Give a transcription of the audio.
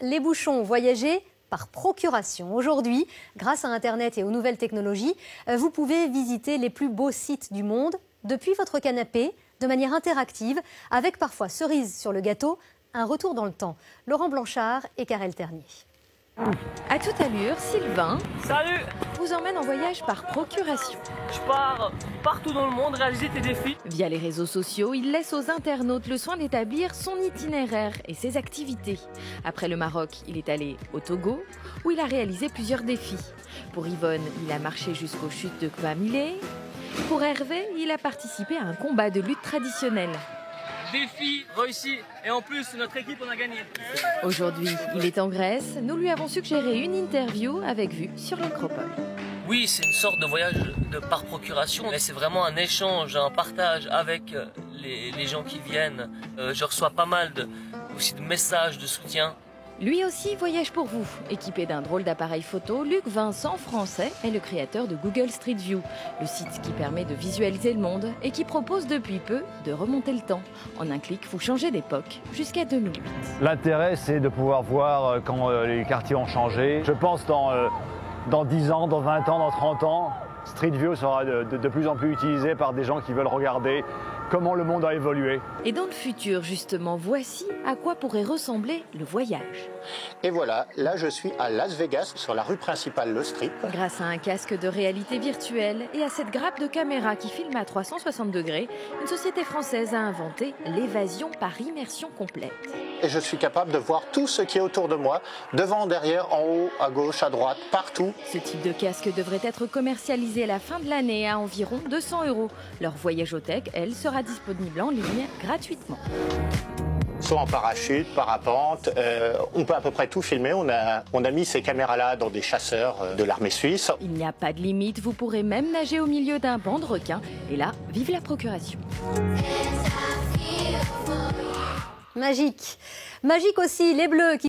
les bouchons, voyager par procuration. Aujourd'hui, grâce à Internet et aux nouvelles technologies, vous pouvez visiter les plus beaux sites du monde depuis votre canapé, de manière interactive, avec parfois cerise sur le gâteau, un retour dans le temps. Laurent Blanchard et Carole Ternier. À toute allure, Sylvain, salut, vous emmène en voyage par procuration. Je pars partout dans le monde réaliser tes défis. Via les réseaux sociaux, il laisse aux internautes le soin d'établir son itinéraire et ses activités. Après le Maroc, il est allé au Togo, où il a réalisé plusieurs défis. Pour Yvonne, il a marché jusqu'aux chutes de Kwamilé. Pour Hervé, il a participé à un combat de lutte traditionnelle. Défi réussi, et en plus notre équipe en a gagné. Aujourd'hui, il est en Grèce. Nous lui avons suggéré une interview avec vue sur l'Acropole. Oui, c'est une sorte de voyage par procuration, mais c'est vraiment un échange, un partage avec les gens qui viennent. Je reçois pas mal aussi de messages de soutien. Lui aussi voyage pour vous. Équipé d'un drôle d'appareil photo, Luc Vincent, français, est le créateur de Google Street View, le site qui permet de visualiser le monde et qui propose depuis peu de remonter le temps. En un clic, vous changez d'époque jusqu'à 2008. L'intérêt, c'est de pouvoir voir quand les quartiers ont changé. Je pense dans 10 ans, dans 20 ans, dans 30 ans, Street View sera de plus en plus utilisé par des gens qui veulent regarder comment le monde a évolué. Et dans le futur, justement, voici à quoi pourrait ressembler le voyage. Et voilà, là je suis à Las Vegas, sur la rue principale Le Strip. Grâce à un casque de réalité virtuelle et à cette grappe de caméra qui filme à 360 degrés, une société française a inventé l'évasion par immersion complète. Et je suis capable de voir tout ce qui est autour de moi, devant, derrière, en haut, à gauche, à droite, partout. Ce type de casque devrait être commercialisé à la fin de l'année à environ 200 €. Leur voyage-o-tech, elle, sera disponible en ligne gratuitement. Soit en parachute, parapente, on peut à peu près tout filmer. On a mis ces caméras-là dans des chasseurs de l'armée suisse. Il n'y a pas de limite, vous pourrez même nager au milieu d'un banc de requins. Et là, vive la procuration. Magique. Magique aussi, les Bleus qui...